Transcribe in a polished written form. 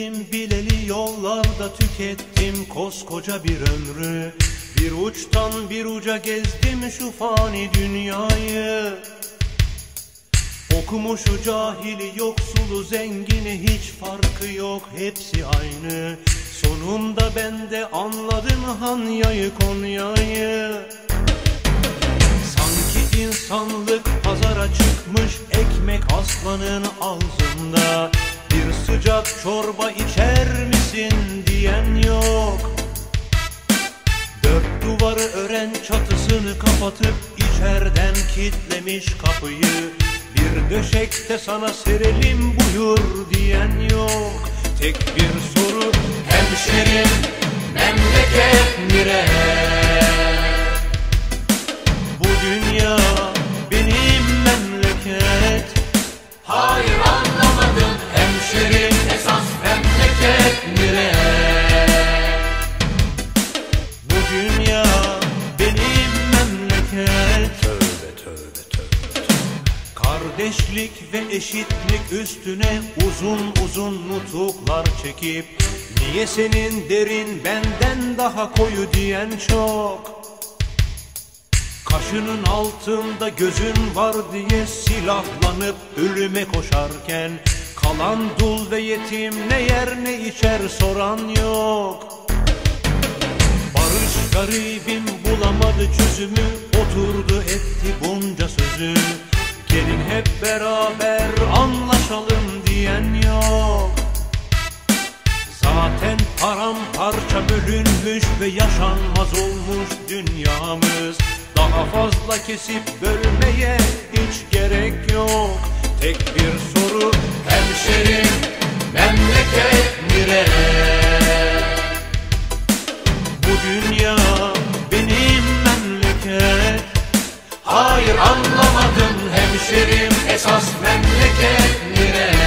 Yedim bileli yollarda tükettim koskoca bir ömrü. Bir uçtan bir uca gezdim şu fani dünyayı. Okumuşu cahili yoksulu zengini hiç farkı yok, hepsi aynı. Sonunda ben de anladım Hanya'yı, Konya'yı. Sanki insanlık pazara çıkmış ekmek aslanın ağzında. Bir sıcak çorba içer misin diyen yok. Dört duvarı ören çatısını kapatıp içerden kitlemiş kapıyı. Bir döşekte sana serelim buyur diyen yok. Tek bir soru: hemşerim memleket nere? Bu dünya benim memleket. Hayır anlamadın hemşerim, esas memleket nere? Bu dünya benim memleket. Tövbe tövbe tövbe. Kardeşlik ve eşitlik üstüne uzun uzun nutuklar çekip niye senin derin benden daha koyu diyen çok. Kaşının altında gözün var diye silahlanıp ölüme koşarken kalan dul ve yetim ne yer ne içer soran yok. Barış garibim bulamadı çözümü, oturdu etti bunca sözü. Gelin hep beraber anlaşalım diyen yok. Zaten paramparça bölünmüş ve yaşanmaz olmuş dünyamız. Daha fazla kesip bölmeye hiç gerek yok. Tek bir soru: hemşerim memleket nere? Bu dünya benim memleket. Hayır anlamadım hemşerim, esas memleket nere?